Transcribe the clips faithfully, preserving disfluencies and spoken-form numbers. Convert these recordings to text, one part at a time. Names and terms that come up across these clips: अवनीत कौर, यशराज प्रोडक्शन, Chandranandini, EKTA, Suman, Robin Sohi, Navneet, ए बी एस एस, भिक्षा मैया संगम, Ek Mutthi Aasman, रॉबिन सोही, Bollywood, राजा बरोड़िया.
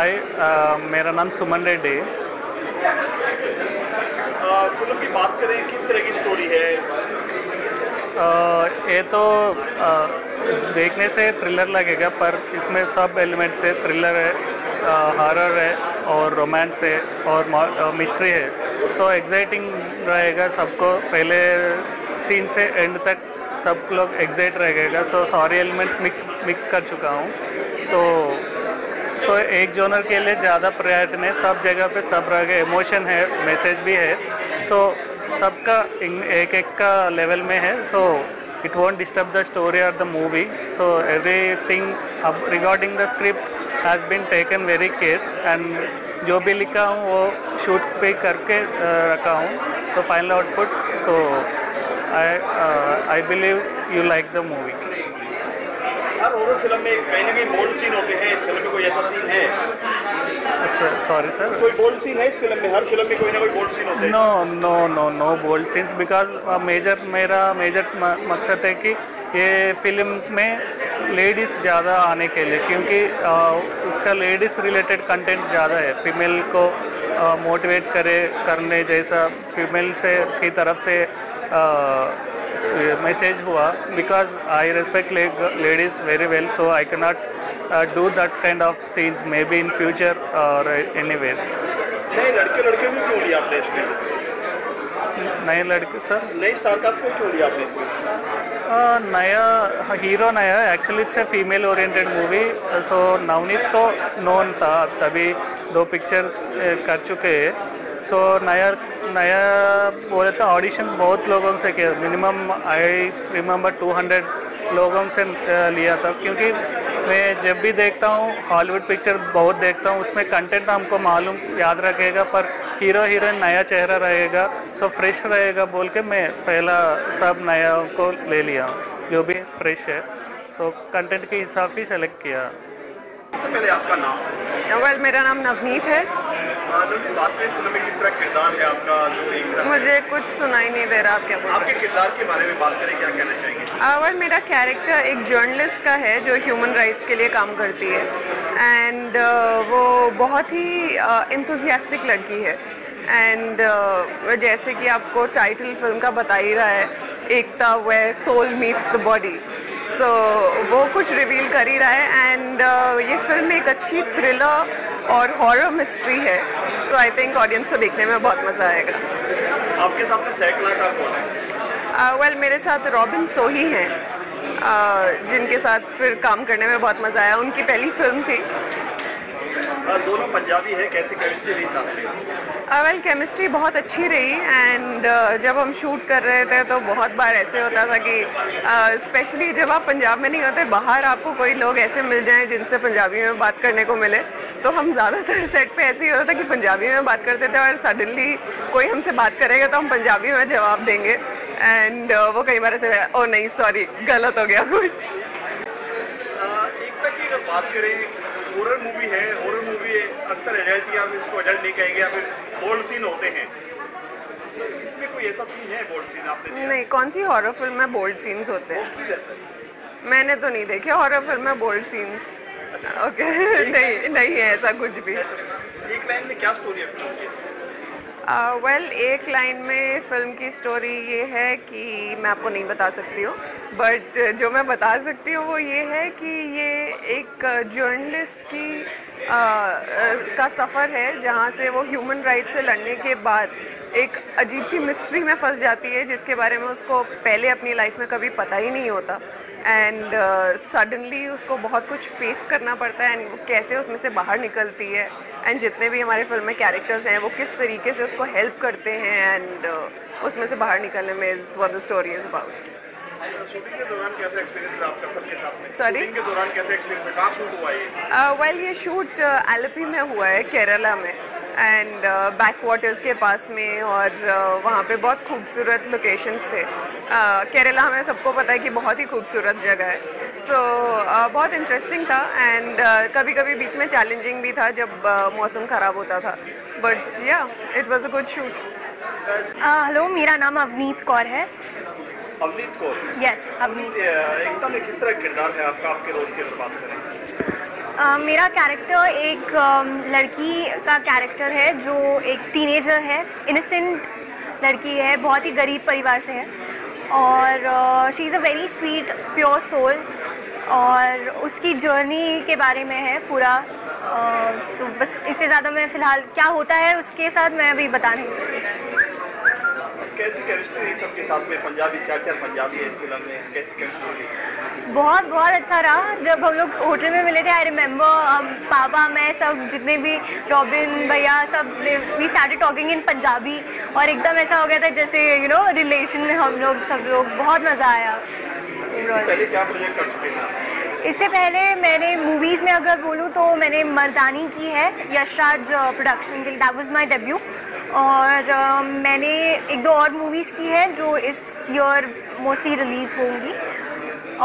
हाय मेरा नाम सुमन रेड्डी। फिल्म की बात करें, किस तरह की स्टोरी है? ये तो आ, देखने से थ्रिलर लगेगा पर इसमें सब एलिमेंट्स है। थ्रिलर है, हॉरर है और रोमांस है और मिस्ट्री है। सो एक्साइटिंग रहेगा सबको। पहले सीन से एंड तक सब लोग एक्साइट रहेगा। सो सारे एलिमेंट्स मिक्स मिक्स कर चुका हूँ। तो सो एक जोनर के लिए ज़्यादा प्रायोरिटी नहीं, सब जगह पे सब रहेगा। इमोशन है, मैसेज भी है। सो सबका एक एक का लेवल में है। So it won't disturb the story और the movie. So everything अब regarding the script has been taken very care and जो भी लिखा हूँ वो शूट पे करके रखा हूँ। सो final output. So I I believe you like the movie. हर हॉरर फिल्म में कहीं ना कहीं बोल्ड सीन होते हैं, इस फिल्म में कोई ऐसा सीन है? सॉरी सर, कोई बोल्ड सीन है इस फिल्म में? हर फिल्म में कोई ना कोई बोल्ड सीन होते हैं। No no no no bold scenes because major मेरा मेजर मकसद है कि ये फिल्म में लेडीज़ ज़्यादा आने के लिए, क्योंकि आ, उसका लेडीज़ रिलेटेड कंटेंट ज़्यादा है। फीमेल को मोटिवेट करे करने जैसा फीमेल से की तरफ से आ, मैसेज हुआ। Because I respect ladies very well, so I can not do that kind of scenes maybe in future और एनी वे। नहीं लड़के लड़के में क्यों लिया आपने इसमें? नए लड़के सर, नई स्टारकास्ट में क्यों लिया आपने इसमें? नया हीरो नया है actually. It's a female oriented movie. So Navneet तो नोन था, तभी दो पिक्चर कर चुके हैं। सो so, नया नया बोले तो ऑडिशन बहुत लोगों से किया। Minimum I remember two hundred लोगों से लिया था, क्योंकि मैं जब भी देखता हूँ हॉलीवुड पिक्चर बहुत देखता हूँ, उसमें कंटेंट हमको मालूम याद रखेगा पर हीरो हीरोइन नया चेहरा रहेगा। सो so, फ्रेश रहेगा बोल के मैं पहला सब नया को ले लिया जो भी फ्रेश है। सो so, कंटेंट के हिसाब से सेलेक्ट किया। सबसे पहले आपका नाम? वेल well, मेरा नाम नवनीत है। बात में सुनने में किस तरह किरदार है आपका? जो मुझे कुछ सुनाई नहीं दे रहा, आप क्या बोल रहे हैं? आपके किरदार के बारे में बात करें, क्या कहना चाहेंगे? अवर मेरा कैरेक्टर एक जर्नलिस्ट का है जो ह्यूमन राइट्स के लिए काम करती है एंड uh, वो बहुत ही इंथुजियास्टिक uh, लड़की है एंड uh, जैसे कि आपको टाइटल फिल्म का बता ही रहा है, Ekta where soul meets the body. So so, वो कुछ रिवील कर ही रहा है एंड uh, ये फिल्म एक अच्छी थ्रिलर और हॉरर मिस्ट्री है। सो आई थिंक ऑडियंस को देखने में बहुत मज़ा आएगा। आपके साथ में सेट कलाकार कौन है? वेल uh, well, मेरे साथ रॉबिन सोही हैं uh, जिनके साथ फिर काम करने में बहुत मज़ा आया। उनकी पहली फिल्म थी। uh, दोनों पंजाबी है, कैसी केमिस्ट्री रही साथ में? uh, well, केमिस्ट्री बहुत अच्छी रही एंड uh, जब हम शूट कर रहे थे तो बहुत बार ऐसे होता था कि स्पेशली uh, जब आप पंजाब में नहीं होते, बाहर आपको कोई लोग ऐसे मिल जाएँ जिनसे पंजाबी में बात करने को मिले, तो हम ज़्यादातर सेट पे ऐसे ही होता था कि पंजाबी में बात करते थे और सडनली कोई हमसे बात करेगा तो हम पंजाबी में जवाब देंगे एंड uh, वो कई बार ऐसे ओ नहीं सॉरी गलत हो गया कुछ। एक तक की अगर बात करें, हॉरर मूवी है, हॉरर मूवी अक्सर एडल्ट या इसको एडल्ट नहीं कहेंगे या फिर बोल्ड सीन होते हैं, इसमें कोई ऐसा सीन है बोल्ड सीन आपने? नहीं, कौन सी हॉरर फिल्म में बोल्ड सीन्स होते हैं? मैंने तो नहीं देखे हॉरर फिल्म में बोल्ड सीन्स। Okay okay. नहीं नहीं है ऐसा कुछ भी। एक लाइन में क्या स्टोरी है फिल्म की? वेल uh, well, एक लाइन में फिल्म की स्टोरी ये है कि मैं आपको नहीं बता सकती हूँ, बट जो मैं बता सकती हूँ वो ये है कि ये एक जर्नलिस्ट की uh, uh, का सफ़र है जहाँ से वो ह्यूमन राइट से लड़ने के बाद एक अजीब सी मिस्ट्री में फंस जाती है जिसके बारे में उसको पहले अपनी लाइफ में कभी पता ही नहीं होता एंड सडनली uh, उसको बहुत कुछ फेस करना पड़ता है एंड कैसे उसमें से बाहर निकलती है एंड जितने भी हमारे फिल्म में कैरेक्टर्स हैं वो किस तरीके से उसको हेल्प करते हैं एंड uh, उसमें से बाहर निकलने में is what the story is about. Shooting के दौरान कैसा एक्सपीरियंस रहा आपका सबके साथ में? सॉरी, शूटिंग के दौरान कैसा एक्सपीरियंस रहा? कहाँ शूट हुआ ये? वेल ये शूट एलपी में हुआ है, केरला में एंड बैक वाटर्स के पास में और uh, वहाँ पे बहुत खूबसूरत लोकेशंस थे। uh, केरला हमें सबको पता है कि बहुत ही खूबसूरत जगह है। सो so, uh, बहुत इंटरेस्टिंग था एंड uh, कभी कभी बीच में चैलेंजिंग भी था जब uh, मौसम ख़राब होता था, but yeah it was a good shoot. Hello, मेरा नाम अवनीत कौर है। अवनीत कौर? यस, अवनीत। एकदम किस तरह किरदार है आपका, आपके रोल के बारे में बात करें? मेरा कैरेक्टर एक लड़की का कैरेक्टर है जो एक टीनेजर है, इनोसेंट लड़की है, बहुत ही गरीब परिवार से है और she is a very sweet pure soul और उसकी जर्नी के बारे में है पूरा। तो बस इससे ज़्यादा मैं फ़िलहाल क्या होता है उसके साथ मैं अभी बता नहीं सकती। कैसी केमिस्ट्री है सबके साथ में? पंजाबी चार चार पंजाबी है इस फिल्म में, कैसी केमिस्ट्री? बहुत बहुत अच्छा रहा। जब हम लोग होटल में मिले थे आई रिमेम्बर, पापा मैं सब जितने भी रॉबिन भैया सब we started talking in Punjabi और एकदम ऐसा हो गया था जैसे यू नो रिलेशन में हम लोग सब लोग, बहुत मज़ा आया। पहले क्या प्रोजेक्ट कर चुके हैं? इससे पहले मैंने मूवीज़ में अगर बोलूँ तो मैंने मर्दानी की है यशराज प्रोडक्शन के लिए, दैट वाज माई डेब्यू। और uh, मैंने एक दो और मूवीज़ की हैं जो इस ईयर मोस्टली रिलीज़ होंगी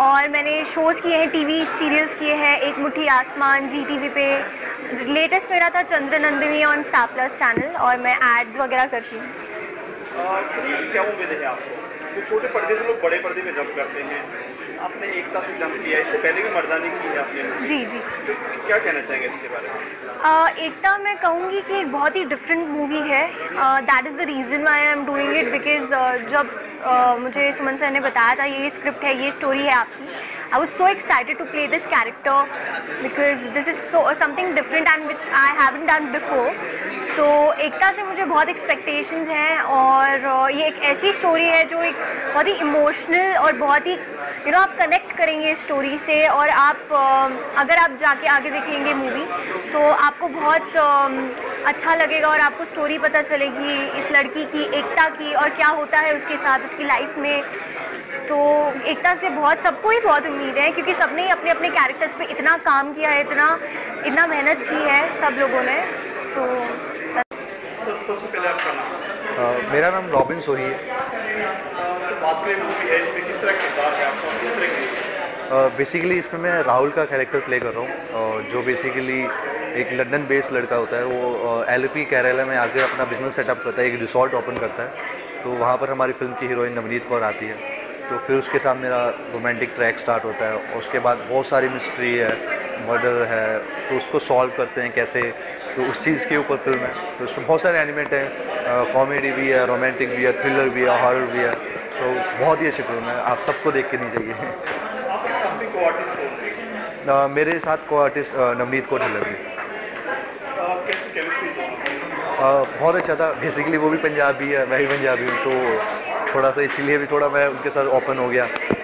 और मैंने शोज़ किए हैं, टीवी सीरियल्स किए हैं, एक मुट्ठी आसमान जी टीवी पे, लेटेस्ट मेरा था Chandranandini on Star Plus channel और मैं एड्स वगैरह करती हूँ। क्या उम्मीद है आपको? छोटे पर्दे से लोग बड़े पर्दे में जंप करते हैं, आपने एकता से जंप किया, इससे पहले भी मर्दानी की है आपने। जी जी। तो क्या कहना चाहेंगे इसके बारे में? आ, एकता मैं कहूँगी कि एक बहुत ही डिफरेंट मूवी है, that is the reason why I am doing it, because जब uh, मुझे सुमन सर ने बताया था ये स्क्रिप्ट है, ये स्टोरी है आपकी, I was so excited to play this character because this is so something different and which I haven't done before. So Ekta से मुझे बहुत एक्सपेक्टेशंस हैं और uh, ये एक ऐसी स्टोरी है जो एक बहुत ही इमोशनल और बहुत ही यू नो आप कनेक्ट करेंगे इस स्टोरी से और आप अगर आप जाके आगे देखेंगे मूवी तो आपको बहुत अच्छा लगेगा और आपको स्टोरी पता चलेगी इस लड़की की, एकता की, और क्या होता है उसके साथ उसकी लाइफ में। तो एकता से बहुत सबको ही बहुत उम्मीद है क्योंकि सबने ही अपने अपने कैरेक्टर्स पे इतना काम किया है, इतना इतना मेहनत की है सब लोगों ने। सो सबसे पहले आपका नाम? मेरा नाम रॉबिन सोही है। बेसिकली uh, इसमें मैं राहुल का कैरेक्टर प्ले कर रहा हूँ uh, जो बेसिकली एक लंदन बेस्ड लड़का होता है, वो एलपी uh, केरला में आकर अपना बिजनेस सेटअप करता है, एक रिसोर्ट ओपन करता है। तो वहाँ पर हमारी फिल्म की हीरोइन नवनीत कौर आती है, तो फिर उसके साथ मेरा रोमांटिक ट्रैक स्टार्ट होता है और उसके बाद बहुत सारी मिस्ट्री है, मर्डर है, तो उसको सॉल्व करते हैं कैसे, तो उस चीज़ के ऊपर फिल्म है। तो उसमें बहुत सारे एनिमेट हैं, कॉमेडी भी है, रोमांटिक भी है, थ्रिलर भी है, हॉरर भी है, तो बहुत ही अच्छी फिल्म है, आप सबको देख के नहीं चाहिए। uh, मेरे साथ को आर्टिस्ट uh, नवनीत कौर लगी। uh, बहुत अच्छा था। बेसिकली वो भी पंजाबी है, मैं भी पंजाबी हूँ, तो थोड़ा सा इसीलिए भी थोड़ा मैं उनके साथ ओपन हो गया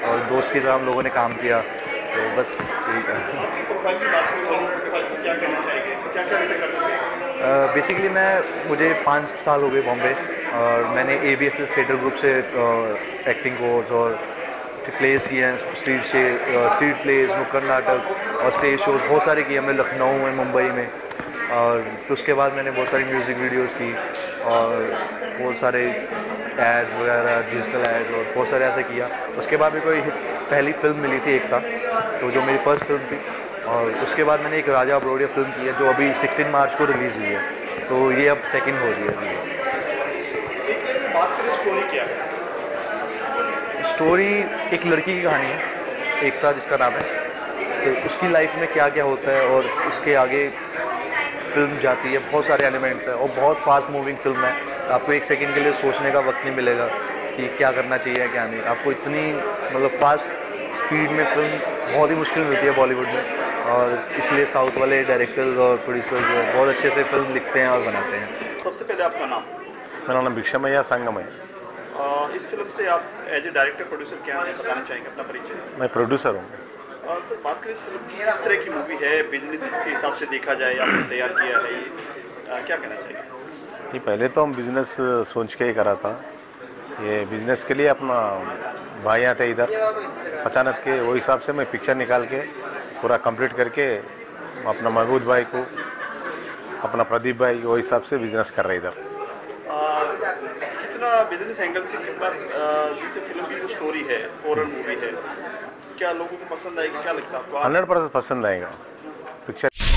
और दोस्त की तरह हम लोगों ने काम किया, तो बस यही था। बेसिकली uh, मैं मुझे पाँच साल हो गए बॉम्बे और मैंने ए बी एस एस theatre group से एक्टिंग कोर्स और प्लेस किए हैं, स्ट्रीट से स्ट्रीट प्लेस, नुक्कड़ नाटक और स्टेज शोज बहुत सारे किए हमने लखनऊ में, मुंबई में, और फिर उसके बाद मैंने बहुत सारी म्यूज़िक वीडियोस की और बहुत सारे एड्स वगैरह, डिजिटल एड्स और बहुत सारे ऐसा किया। उसके बाद मेरे को एक पहली फ़िल्म मिली थी एकता, तो जो मेरी फ़र्स्ट फिल्म थी, और उसके बाद मैंने एक राजा बरोड़िया फिल्म की है जो अभी सिक्सटीन मार्च को रिलीज़ हुई है, तो ये अब सेकेंड हो रही है। स्टोरी एक लड़की की कहानी है, एकता जिसका नाम है, तो उसकी लाइफ में क्या क्या होता है और उसके आगे फिल्म जाती है, बहुत सारे एलिमेंट्स हैं और बहुत फास्ट मूविंग फिल्म है। आपको एक सेकंड के लिए सोचने का वक्त नहीं मिलेगा कि क्या करना चाहिए क्या नहीं, आपको इतनी मतलब फास्ट स्पीड में फिल्म बहुत ही मुश्किल मिलती है बॉलीवुड में, और इसलिए साउथ वाले डायरेक्टर्स और प्रोड्यूसर्स बहुत अच्छे से फिल्म लिखते हैं और बनाते हैं। सबसे पहले आपका नाम? मेरा नाम भिक्षा मैया संगम है। इस फिल्म से आप एज ए डायरेक्टर प्रोड्यूसर क्या है बताना चाहेंगे, अपना परिचय? मैं प्रोड्यूसर हूँ। सर बात करें इस फिल्म की, किस तरह की मूवी है, बिजनेस के हिसाब से देखा जाए आपने तैयार किया है ये, आ, क्या कहना चाहिए? ये पहले तो हम बिजनेस सोच के ही करा था, ये बिजनेस के लिए अपना भाई आते इधर अचानक के, वो हिसाब से मैं पिक्चर निकाल के पूरा कंप्लीट करके अपना महबूद भाई को, अपना प्रदीप भाई, वो हिसाब से बिजनेस कर रहे इधर। बिजनेस एंगल से जैसे फिल्म की जो स्टोरी है, हॉरर मूवी है, क्या लोगों को पसंद आएगी, क्या लगता है आपको? हंड्रेड परसेंट पसंद आएगा पिक्चर।